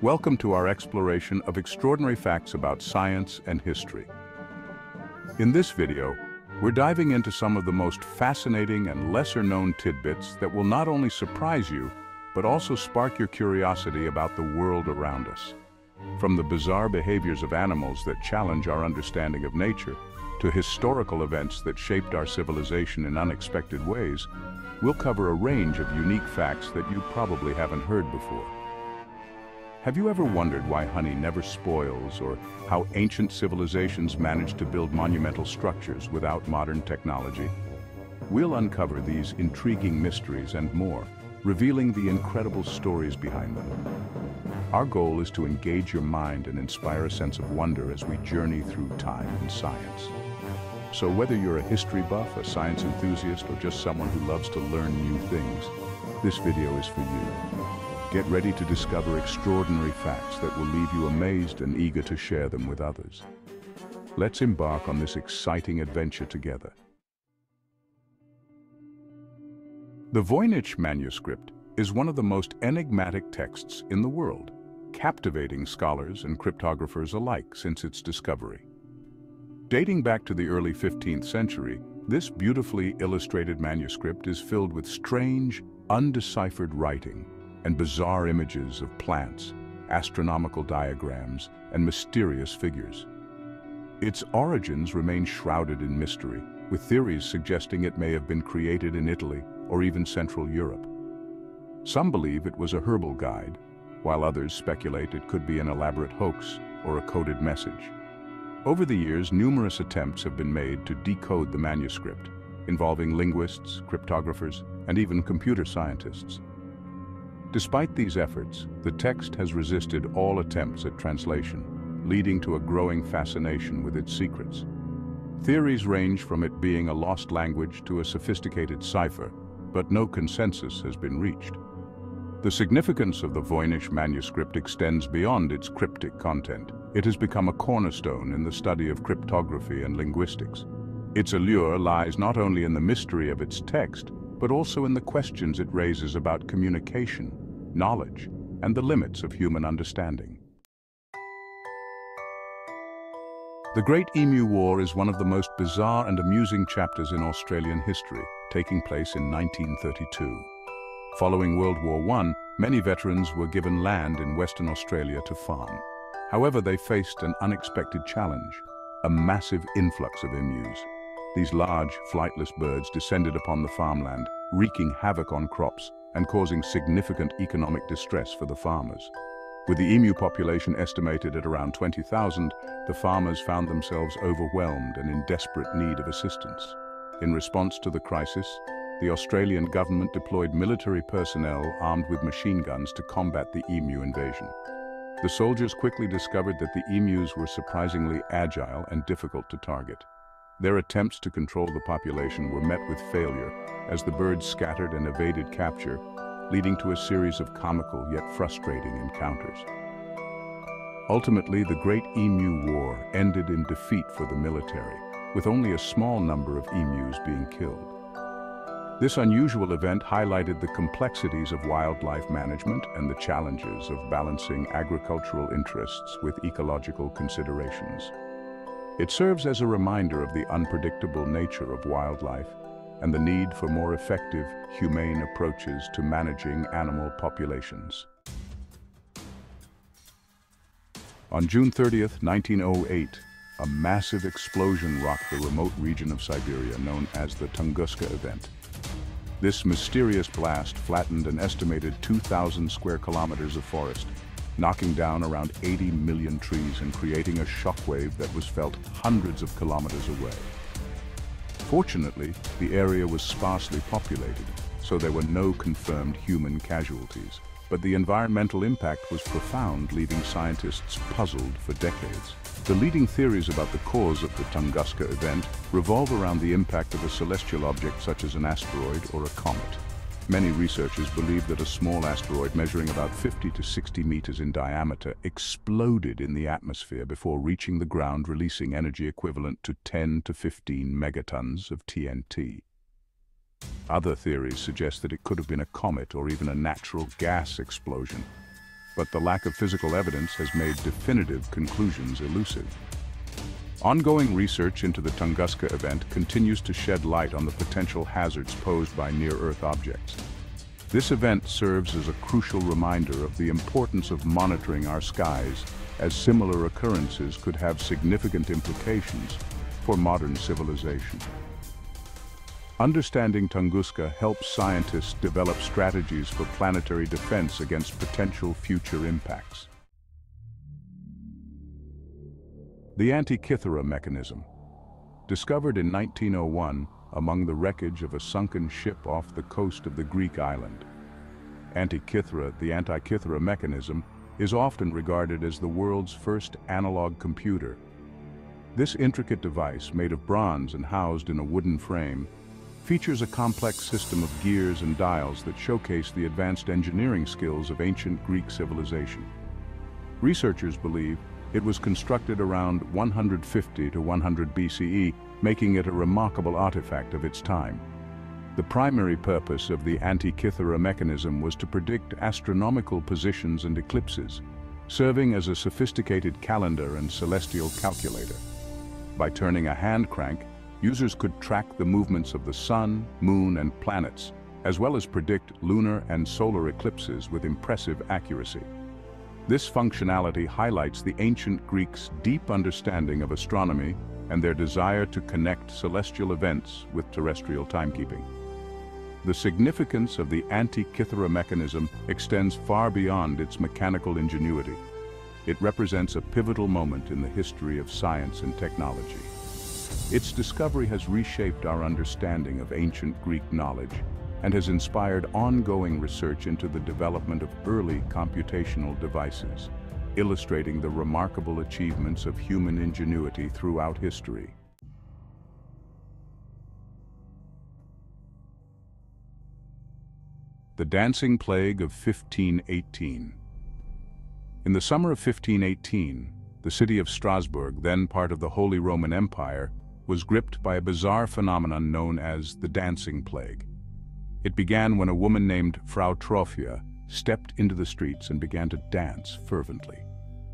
Welcome to our exploration of extraordinary facts about science and history. In this video, we're diving into some of the most fascinating and lesser-known tidbits that will not only surprise you, but also spark your curiosity about the world around us. From the bizarre behaviors of animals that challenge our understanding of nature, to historical events that shaped our civilization in unexpected ways, we'll cover a range of unique facts that you probably haven't heard before. Have you ever wondered why honey never spoils, or how ancient civilizations managed to build monumental structures without modern technology? We'll uncover these intriguing mysteries and more, revealing the incredible stories behind them. Our goal is to engage your mind and inspire a sense of wonder as we journey through time and science. So whether you're a history buff, a science enthusiast, or just someone who loves to learn new things, this video is for you. Get ready to discover extraordinary facts that will leave you amazed and eager to share them with others. Let's embark on this exciting adventure together. The Voynich Manuscript is one of the most enigmatic texts in the world, captivating scholars and cryptographers alike since its discovery. Dating back to the early 15th century, this beautifully illustrated manuscript is filled with strange, undeciphered writing and bizarre images of plants, astronomical diagrams, and mysterious figures. Its origins remain shrouded in mystery, with theories suggesting it may have been created in Italy or even Central Europe. Some believe it was a herbal guide, while others speculate it could be an elaborate hoax or a coded message. Over the years, numerous attempts have been made to decode the manuscript, involving linguists, cryptographers, and even computer scientists. Despite these efforts, the text has resisted all attempts at translation, leading to a growing fascination with its secrets. Theories range from it being a lost language to a sophisticated cipher, but no consensus has been reached. The significance of the Voynich manuscript extends beyond its cryptic content. It has become a cornerstone in the study of cryptography and linguistics. Its allure lies not only in the mystery of its text, but also in the questions it raises about communication, knowledge, and the limits of human understanding. The Great Emu War is one of the most bizarre and amusing chapters in Australian history, taking place in 1932. Following World War I, many veterans were given land in Western Australia to farm. However, they faced an unexpected challenge, a massive influx of emus. These large, flightless birds descended upon the farmland, wreaking havoc on crops and causing significant economic distress for the farmers. With the emu population estimated at around 20,000, the farmers found themselves overwhelmed and in desperate need of assistance. In response to the crisis, the Australian government deployed military personnel armed with machine guns to combat the emu invasion. The soldiers quickly discovered that the emus were surprisingly agile and difficult to target. Their attempts to control the population were met with failure, as the birds scattered and evaded capture, leading to a series of comical yet frustrating encounters. Ultimately, the Great Emu War ended in defeat for the military, with only a small number of emus being killed. This unusual event highlighted the complexities of wildlife management and the challenges of balancing agricultural interests with ecological considerations. It serves as a reminder of the unpredictable nature of wildlife and the need for more effective, humane approaches to managing animal populations. On June 30th, 1908, a massive explosion rocked the remote region of Siberia known as the Tunguska Event. This mysterious blast flattened an estimated 2,000 square kilometers of forest, knocking down around 80 million trees and creating a shockwave that was felt hundreds of kilometers away. Fortunately, the area was sparsely populated, so there were no confirmed human casualties, but the environmental impact was profound, leaving scientists puzzled for decades. The leading theories about the cause of the Tunguska event revolve around the impact of a celestial object such as an asteroid or a comet. Many researchers believe that a small asteroid measuring about 50 to 60 meters in diameter exploded in the atmosphere before reaching the ground, releasing energy equivalent to 10 to 15 megatons of TNT. Other theories suggest that it could have been a comet or even a natural gas explosion. but the lack of physical evidence has made definitive conclusions elusive. Ongoing research into the Tunguska event continues to shed light on the potential hazards posed by near-Earth objects. This event serves as a crucial reminder of the importance of monitoring our skies, as similar occurrences could have significant implications for modern civilization. Understanding Tunguska helps scientists develop strategies for planetary defense against potential future impacts. The Antikythera Mechanism. Discovered in 1901 among the wreckage of a sunken ship off the coast of the Greek island. The Antikythera Mechanism, is often regarded as the world's first analog computer. This intricate device, made of bronze and housed in a wooden frame, features a complex system of gears and dials that showcase the advanced engineering skills of ancient Greek civilization. Researchers believe it was constructed around 150 to 100 BCE, making it a remarkable artifact of its time. The primary purpose of the Antikythera mechanism was to predict astronomical positions and eclipses, serving as a sophisticated calendar and celestial calculator. By turning a hand crank, users could track the movements of the sun, moon, and planets, as well as predict lunar and solar eclipses with impressive accuracy. This functionality highlights the ancient Greeks' deep understanding of astronomy and their desire to connect celestial events with terrestrial timekeeping. The significance of the Antikythera mechanism extends far beyond its mechanical ingenuity. It represents a pivotal moment in the history of science and technology. Its discovery has reshaped our understanding of ancient Greek knowledge and has inspired ongoing research into the development of early computational devices, illustrating the remarkable achievements of human ingenuity throughout history. The Dancing Plague of 1518. In the summer of 1518, the city of Strasbourg, then part of the Holy Roman Empire, was gripped by a bizarre phenomenon known as the Dancing Plague. It began when a woman named Frau Troffea stepped into the streets and began to dance fervently.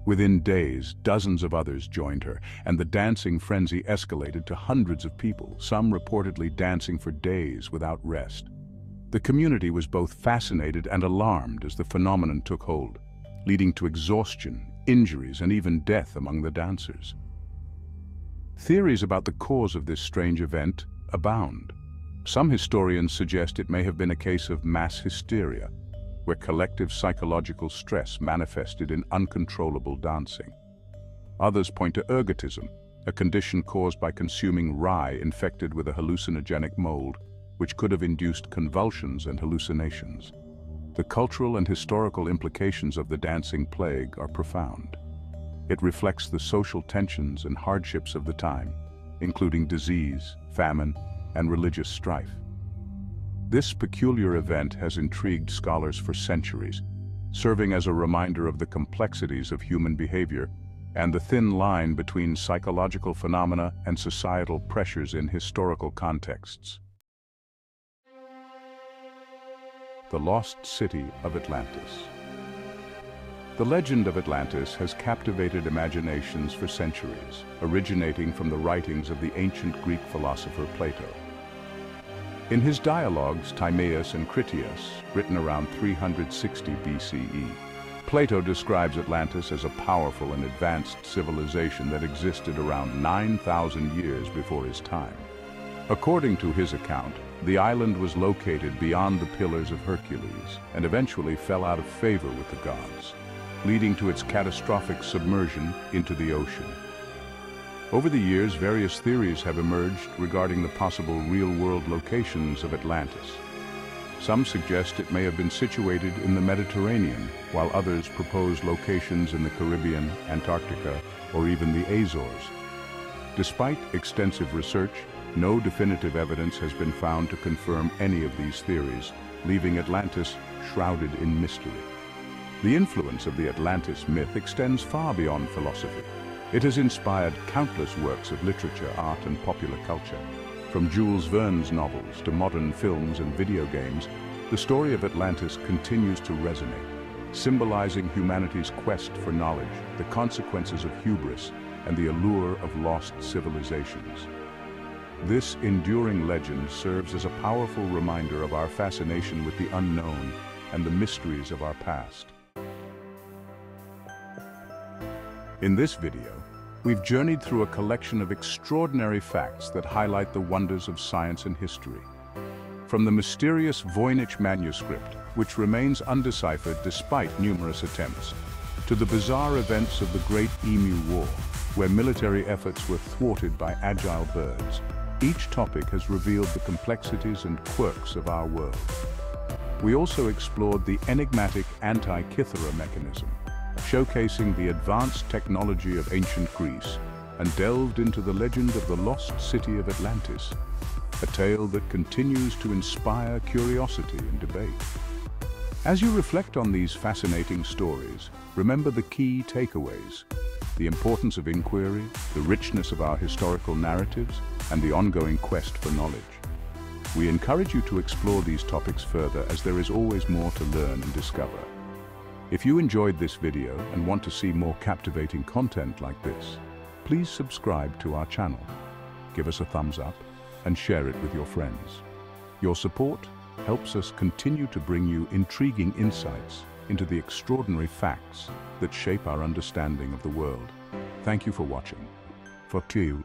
Within days, dozens of others joined her, and the dancing frenzy escalated to hundreds of people, some reportedly dancing for days without rest. The community was both fascinated and alarmed as the phenomenon took hold, leading to exhaustion, injuries, and even death among the dancers. Theories about the cause of this strange event abound. Some historians suggest it may have been a case of mass hysteria, where collective psychological stress manifested in uncontrollable dancing. Others point to ergotism, a condition caused by consuming rye infected with a hallucinogenic mold, which could have induced convulsions and hallucinations. The cultural and historical implications of the Dancing Plague are profound. It reflects the social tensions and hardships of the time, including disease, famine, and religious strife. This peculiar event has intrigued scholars for centuries, serving as a reminder of the complexities of human behavior and the thin line between psychological phenomena and societal pressures in historical contexts. The Lost City of Atlantis. The legend of Atlantis has captivated imaginations for centuries, originating from the writings of the ancient Greek philosopher Plato. In his dialogues Timaeus and Critias, written around 360 BCE, Plato describes Atlantis as a powerful and advanced civilization that existed around 9,000 years before his time. According to his account, the island was located beyond the Pillars of Hercules and eventually fell out of favor with the gods, leading to its catastrophic submersion into the ocean. Over the years, various theories have emerged regarding the possible real-world locations of Atlantis. Some suggest it may have been situated in the Mediterranean, while others propose locations in the Caribbean, Antarctica, or even the Azores. Despite extensive research, no definitive evidence has been found to confirm any of these theories, leaving Atlantis shrouded in mystery. The influence of the Atlantis myth extends far beyond philosophy. It has inspired countless works of literature, art, and popular culture. From Jules Verne's novels to modern films and video games, the story of Atlantis continues to resonate, symbolizing humanity's quest for knowledge, the consequences of hubris, and the allure of lost civilizations. This enduring legend serves as a powerful reminder of our fascination with the unknown and the mysteries of our past. In this video, we've journeyed through a collection of extraordinary facts that highlight the wonders of science and history. From the mysterious Voynich Manuscript, which remains undeciphered despite numerous attempts, to the bizarre events of the Great Emu War, where military efforts were thwarted by agile birds, each topic has revealed the complexities and quirks of our world. We also explored the enigmatic Antikythera mechanism, showcasing the advanced technology of ancient Greece, and delved into the legend of the lost city of Atlantis, a tale that continues to inspire curiosity and debate. As you reflect on these fascinating stories, remember the key takeaways: the importance of inquiry, the richness of our historical narratives, and the ongoing quest for knowledge. We encourage you to explore these topics further, as there is always more to learn and discover. If you enjoyed this video and want to see more captivating content like this, please subscribe to our channel, give us a thumbs up, and share it with your friends. Your support helps us continue to bring you intriguing insights into the extraordinary facts that shape our understanding of the world. Thank you for watching. For you.